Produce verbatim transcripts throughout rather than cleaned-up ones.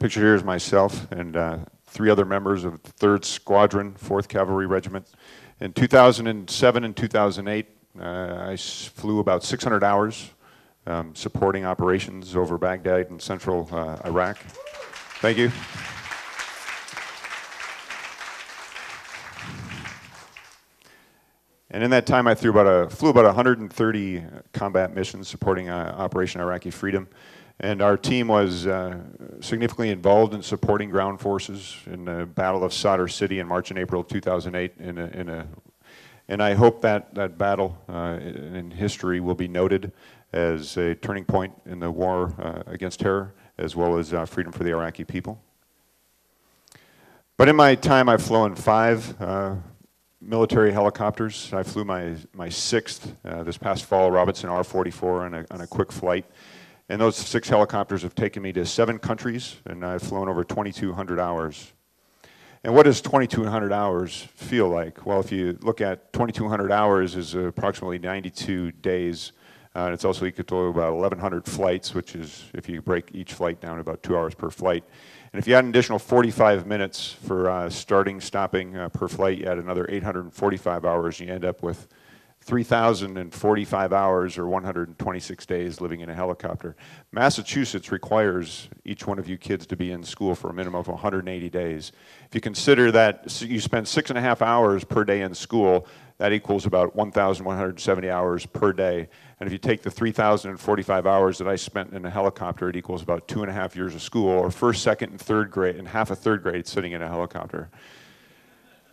Pictured here is myself and uh, three other members of the third Squadron, fourth Cavalry Regiment. In two thousand seven and two thousand eight, uh, I flew about six hundred hours um, supporting operations over Baghdad and central uh, Iraq. Thank you. And in that time, I flew about, a, flew about one hundred thirty combat missions supporting uh, Operation Iraqi Freedom. And our team was uh, significantly involved in supporting ground forces in the Battle of Sadr City in March and April of two thousand eight. In a, in a, and I hope that that battle uh, in history will be noted as a turning point in the war uh, against terror, as well as uh, freedom for the Iraqi people. But in my time, I've flown five uh, military helicopters. I flew my, my sixth uh, this past fall, Robinson R forty-four, on a, on a quick flight. And those six helicopters have taken me to seven countries, and I've flown over twenty-two hundred hours. And what does twenty-two hundred hours feel like? Well, if you look at twenty-two hundred hours is approximately ninety-two days. Uh, it's also equal to about eleven hundred flights, which is, if you break each flight down, about two hours per flight. And if you add an additional forty-five minutes for uh, starting, stopping uh, per flight, you add another eight hundred forty-five hours, and you end up with three thousand forty-five hours or one hundred twenty-six days living in a helicopter. Massachusetts requires each one of you kids to be in school for a minimum of one hundred eighty days. If you consider that you spend six and a half hours per day in school, that equals about one thousand one hundred seventy hours per day. And if you take the three thousand forty-five hours that I spent in a helicopter, it equals about two and a half years of school, or first, second, and third grade, and half a third grade sitting in a helicopter.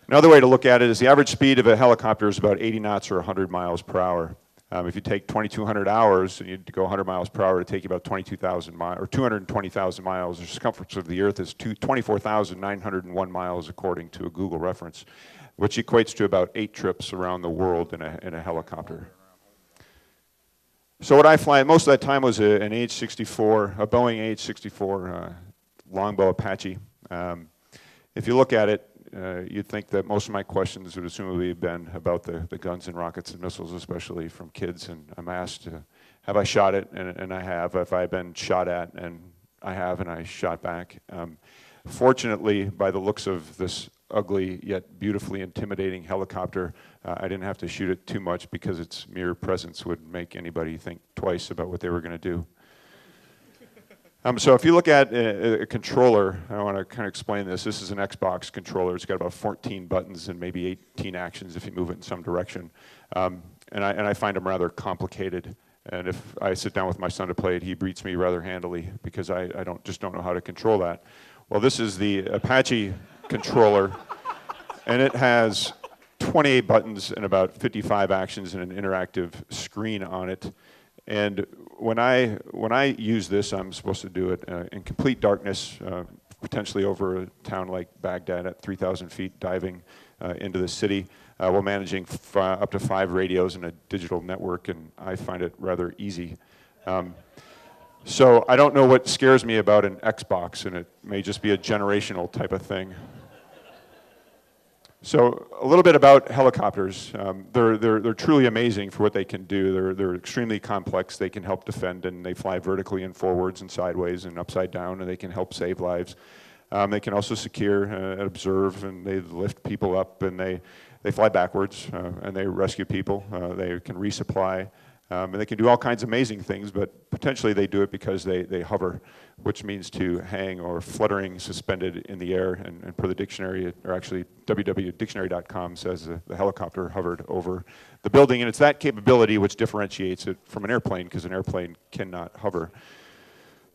Another way to look at it is the average speed of a helicopter is about eighty knots or one hundred miles per hour. Um, if you take twenty-two hundred hours, and you go one hundred miles per hour, to take you about twenty-two thousand miles, or two hundred twenty thousand miles. The circumference of the Earth is twenty-four thousand nine hundred one miles, according to a Google reference, which equates to about eight trips around the world in a, in a helicopter. So what I fly most of that time was a, an A H sixty-four, a Boeing A H sixty-four uh, Longbow Apache. Um, if you look at it, uh, you'd think that most of my questions would assumably have been about the, the guns and rockets and missiles, especially from kids. And I'm asked, uh, have I shot it? And, and I have. Have I been shot at? And I have, and I shot back. Um, fortunately, by the looks of this ugly yet beautifully intimidating helicopter, uh, I didn't have to shoot it too much, because its mere presence would make anybody think twice about what they were going to do. Um, so if you look at a, a controller, I want to kind of explain this. This is an Xbox controller. It's got about fourteen buttons and maybe eighteen actions if you move it in some direction. Um, and, I, and I find them rather complicated. And if I sit down with my son to play it, he beats me rather handily, because I, I don't, just don't know how to control that. Well, this is the Apache controller, and it has twenty-eight buttons and about fifty-five actions and an interactive screen on it. And when I, when I use this, I'm supposed to do it uh, in complete darkness, uh, potentially over a town like Baghdad at three thousand feet, diving uh, into the city, uh, while managing f up to five radios and a digital network, and I find it rather easy. Um, so I don't know what scares me about an Xbox, and it may just be a generational type of thing. So a little bit about helicopters. Um, they're, they're, they're truly amazing for what they can do. They're, they're extremely complex. They can help defend, and they fly vertically and forwards and sideways and upside down, and they can help save lives. Um, they can also secure and uh, observe, and they lift people up, and they, they fly backwards, uh, and they rescue people. Uh, they can resupply. Um, and they can do all kinds of amazing things, but potentially they do it because they, they hover, which means to hang or fluttering suspended in the air. And, and per the dictionary, or actually w w w dictionary dot com says the, the helicopter hovered over the building. And it's that capability which differentiates it from an airplane, because an airplane cannot hover.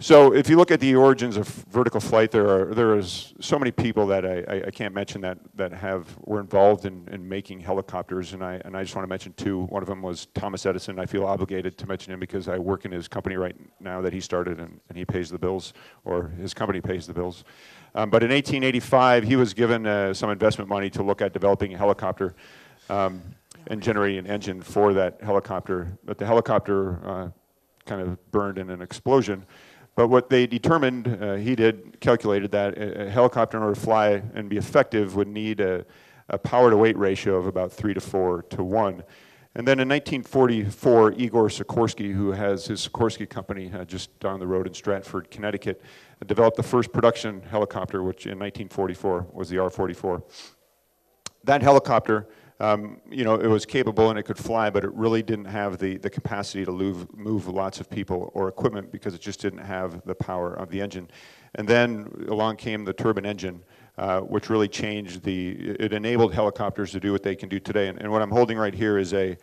So if you look at the origins of vertical flight, there are there is so many people that I, I, I can't mention that that have were involved in, in making helicopters, and I and I just want to mention two. One of them was Thomas Edison. I feel obligated to mention him because I work in his company right now that he started, and, and he pays the bills, or his company pays the bills. Um, but in eighteen eighty-five, he was given uh, some investment money to look at developing a helicopter um, and generating an engine for that helicopter. But the helicopter uh, kind of burned in an explosion. But what they determined, uh, he did, calculated that a helicopter in order to fly and be effective would need a, a power to weight ratio of about three to four to one. And then in nineteen forty-four, Igor Sikorsky, who has his Sikorsky company uh, just down the road in Stratford, Connecticut, uh, developed the first production helicopter, which in nineteen forty-four was the R forty-four. That helicopter, um, you know, it was capable and it could fly, but it really didn't have the, the capacity to move, move lots of people or equipment because it just didn't have the power of the engine. And then along came the turbine engine, Uh, which really changed the, it enabled helicopters to do what they can do today. And, and what I'm holding right here is a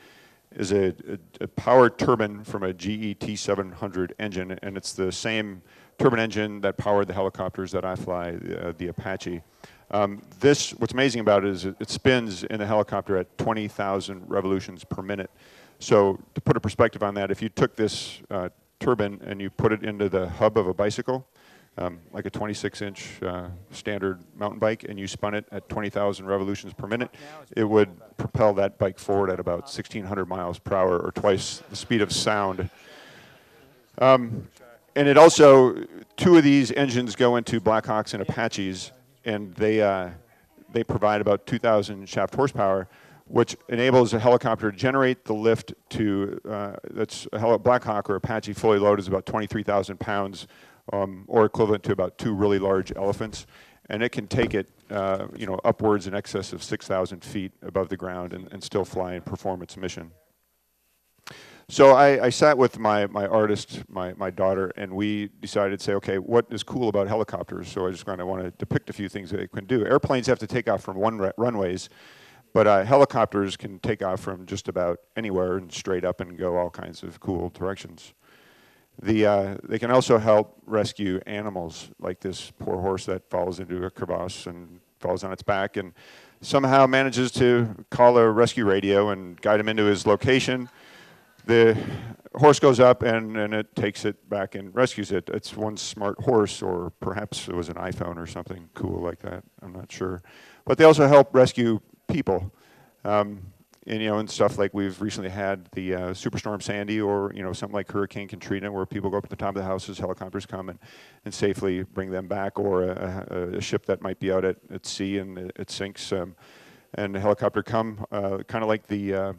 is a, a, a power turbine from a G E T seven hundred engine, and it's the same turbine engine that powered the helicopters that I fly, uh, the Apache. Um, this, what's amazing about it is it, it spins in the helicopter at twenty thousand revolutions per minute. So to put a perspective on that, if you took this uh, turbine and you put it into the hub of a bicycle, Um, like a twenty-six inch uh, standard mountain bike, and you spun it at twenty thousand revolutions per minute, it would propel that bike forward at about sixteen hundred miles per hour, or twice the speed of sound. Um, and it also, two of these engines go into Blackhawks and Apaches, and they, uh, they provide about two thousand shaft horsepower, which enables a helicopter to generate the lift to, uh, that's a Blackhawk or Apache fully loaded is about twenty-three thousand pounds, Um, or equivalent to about two really large elephants, and it can take it, uh, you know, upwards in excess of six thousand feet above the ground and, and still fly and perform its mission. So I, I sat with my, my artist, my, my daughter, and we decided to say, okay, what is cool about helicopters? So I just kind of want to depict a few things that it can do. Airplanes have to take off from one runways, but uh, helicopters can take off from just about anywhere and straight up and go all kinds of cool directions. The, uh, they can also help rescue animals, like this poor horse that falls into a crevasse and falls on its back and somehow manages to call a rescue radio and guide him into his location. The horse goes up and, and it takes it back and rescues it. It's one smart horse, or perhaps it was an iPhone or something cool like that. I'm not sure. But they also help rescue people. Um, And, you know, and stuff like we've recently had the uh, Superstorm Sandy, or, you know, something like Hurricane Katrina, where people go up to the top of the houses, helicopters come and, and safely bring them back, or a, a, a ship that might be out at, at sea and it, it sinks, um, and the helicopter come, uh, kind of like the uh,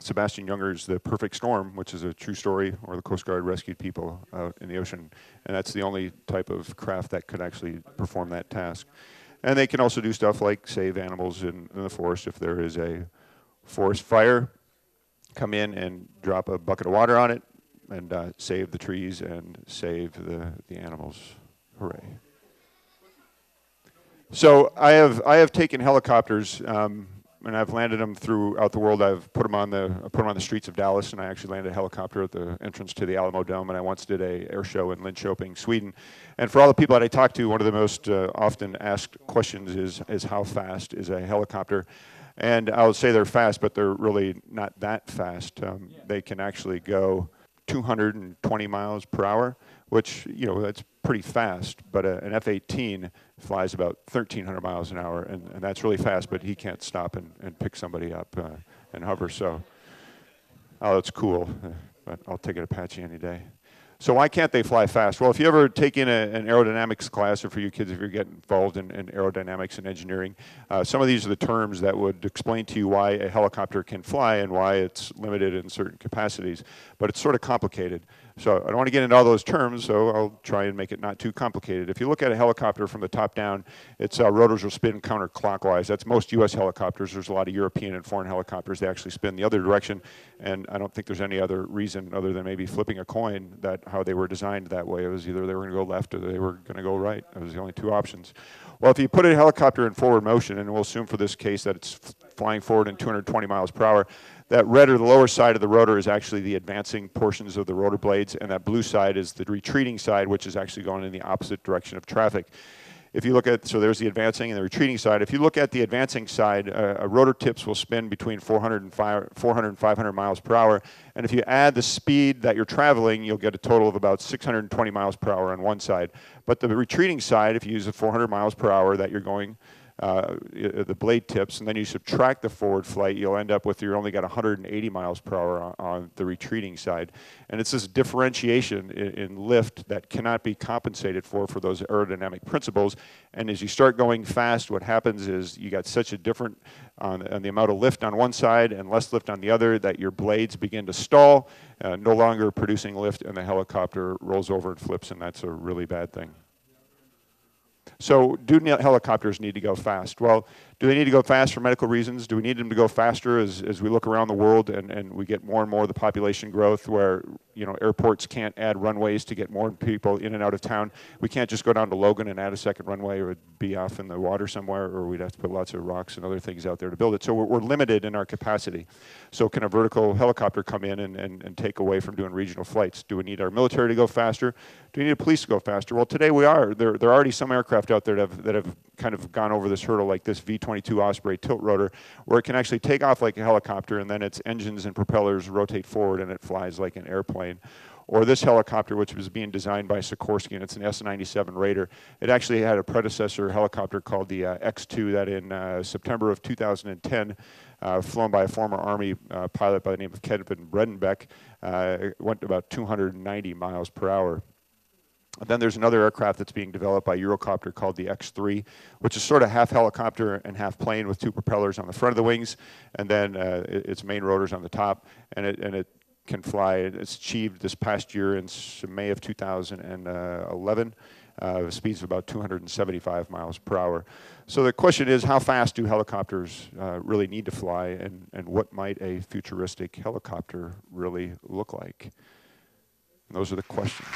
Sebastian Junger's The Perfect Storm, which is a true story, or the Coast Guard rescued people out in the ocean, and that's the only type of craft that could actually perform that task. And they can also do stuff like save animals in, in the forest if there is a forest fire, come in and drop a bucket of water on it and uh, save the trees and save the, the animals. Hooray. So I have, I have taken helicopters um, and I've landed them throughout the world. I've put them on the, I put them on the streets of Dallas, and I actually landed a helicopter at the entrance to the Alamo Dome, and I once did a air show in Linköping, Sweden. And for all the people that I talk to, one of the most uh, often asked questions is, is how fast is a helicopter? And I'll say they're fast, but they're really not that fast. Um, yeah. They can actually go two hundred twenty miles per hour, which, you know, that's pretty fast. But a, an F eighteen flies about thirteen hundred miles an hour, and, and that's really fast, but he can't stop and, and pick somebody up uh, and hover. So, oh, that's cool, but I'll take an Apache any day. So why can't they fly fast? Well, if you ever take in a, an aerodynamics class, or for you kids, if you get involved in, in aerodynamics and engineering, uh, some of these are the terms that would explain to you why a helicopter can fly and why it's limited in certain capacities. But it's sort of complicated. So I don't want to get into all those terms, so I'll try and make it not too complicated. If you look at a helicopter from the top down, its uh, rotors will spin counterclockwise. That's most U S helicopters. There's a lot of European and foreign helicopters. They actually spin the other direction, and I don't think there's any other reason other than maybe flipping a coin that how they were designed that way. It was either they were going to go left or they were going to go right. That was the only two options. Well, if you put a helicopter in forward motion, and we'll assume for this case that it's flying forward in two hundred twenty miles per hour, that red or the lower side of the rotor is actually the advancing portions of the rotor blades, and that blue side is the retreating side, which is actually going in the opposite direction of traffic. If you look at, so there's the advancing and the retreating side. If you look at the advancing side, uh, rotor tips will spin between four hundred and five hundred miles per hour, and if you add the speed that you're traveling, you'll get a total of about six hundred twenty miles per hour on one side. But the retreating side, if you use the four hundred miles per hour that you're going, uh, the blade tips, and then you subtract the forward flight, you'll end up with you're only got one hundred eighty miles per hour on, on the retreating side. And it's this differentiation in, in lift that cannot be compensated for for those aerodynamic principles. And as you start going fast, what happens is you got such a different on, on the amount of lift on one side and less lift on the other that your blades begin to stall, uh, no longer producing lift, and the helicopter rolls over and flips, and that's a really bad thing. So do helicopters need to go fast? Well, do they need to go fast for medical reasons? Do we need them to go faster as, as we look around the world and, and we get more and more of the population growth where, you know, airports can't add runways to get more people in and out of town? We can't just go down to Logan and add a second runway, or it'd be off in the water somewhere, or we'd have to put lots of rocks and other things out there to build it. So we're, we're limited in our capacity. So can a vertical helicopter come in and, and, and take away from doing regional flights? Do we need our military to go faster? Do we need the police to go faster? Well, today we are. There, there are already some aircraft out there that have, that have kind of gone over this hurdle, like this V twenty-two Osprey tilt rotor, where it can actually take off like a helicopter, and then its engines and propellers rotate forward and it flies like an airplane. Or this helicopter, which was being designed by Sikorsky, and it's an S ninety-seven Raider. It actually had a predecessor helicopter called the uh, X two that in uh, September of two thousand ten, uh, flown by a former Army uh, pilot by the name of Kevin Bredenbeck, uh, went about two hundred ninety miles per hour. And then there's another aircraft that's being developed by Eurocopter called the X three, which is sort of half helicopter and half plane with two propellers on the front of the wings, and then uh, its main rotors on the top, and it, and it can fly. It's achieved this past year in May of two thousand eleven, uh, speeds of about two hundred seventy-five miles per hour. So the question is, how fast do helicopters uh, really need to fly, and, and what might a futuristic helicopter really look like? And those are the questions.